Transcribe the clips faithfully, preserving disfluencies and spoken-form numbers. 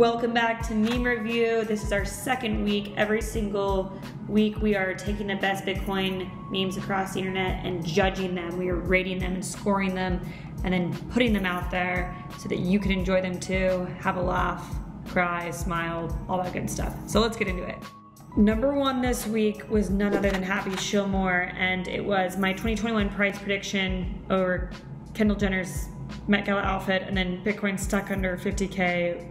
Welcome back to Meme Review. This is our second week. Every single week we are taking the best Bitcoin memes across the internet and judging them. We are rating them and scoring them and then putting them out there so that you can enjoy them too, have a laugh, cry, smile, all that good stuff. So let's get into it. Number one this week was none other than HappyShilmore, and it was my twenty twenty-one price prediction over Kendall Jenner's Met Gala outfit and then Bitcoin stuck under fifty K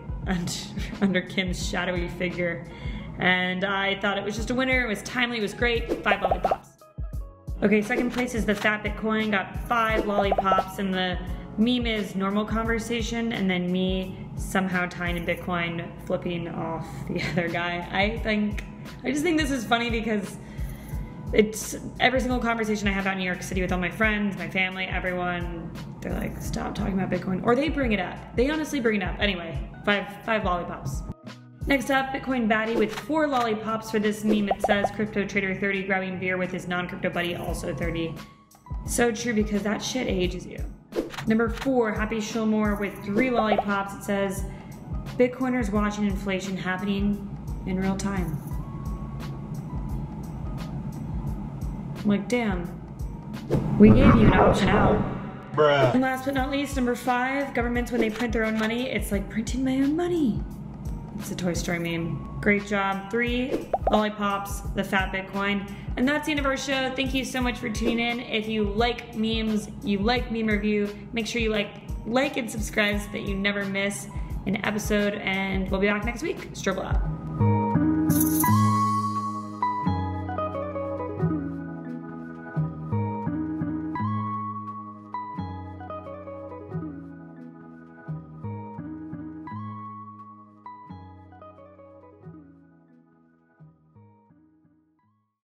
under Kim's shadowy figure, and I thought it was just a winner. It was timely, it was great. Five lollipops. Okay, second place is the Fat Bitcoin, got five lollipops, and the meme is normal conversation and then me somehow tying in Bitcoin, flipping off the other guy. I think, I just think this is funny because it's every single conversation I have out in New York City with all my friends, my family, everyone, they're like, stop talking about Bitcoin. Or they bring it up. They honestly bring it up. Anyway, five five lollipops. Next up, BitcoinBaddy with four lollipops for this meme. It says, crypto trader thirty, grabbing beer with his non-crypto buddy, also thirty. So true, because that shit ages you. Number four, HappyShilmore with three lollipops. It says, Bitcoiners watching inflation happening in real time. I'm like, damn, we gave you an option out. Bruh. And last but not least, number five, governments when they print their own money, it's like printing my own money. It's a Toy Story meme. Great job. Three lollipops, the Fat Bitcoin. And that's the end of our show. Thank you so much for tuning in. If you like memes, you like Meme Review, make sure you like, like and subscribe so that you never miss an episode. And we'll be back next week. Struggle out.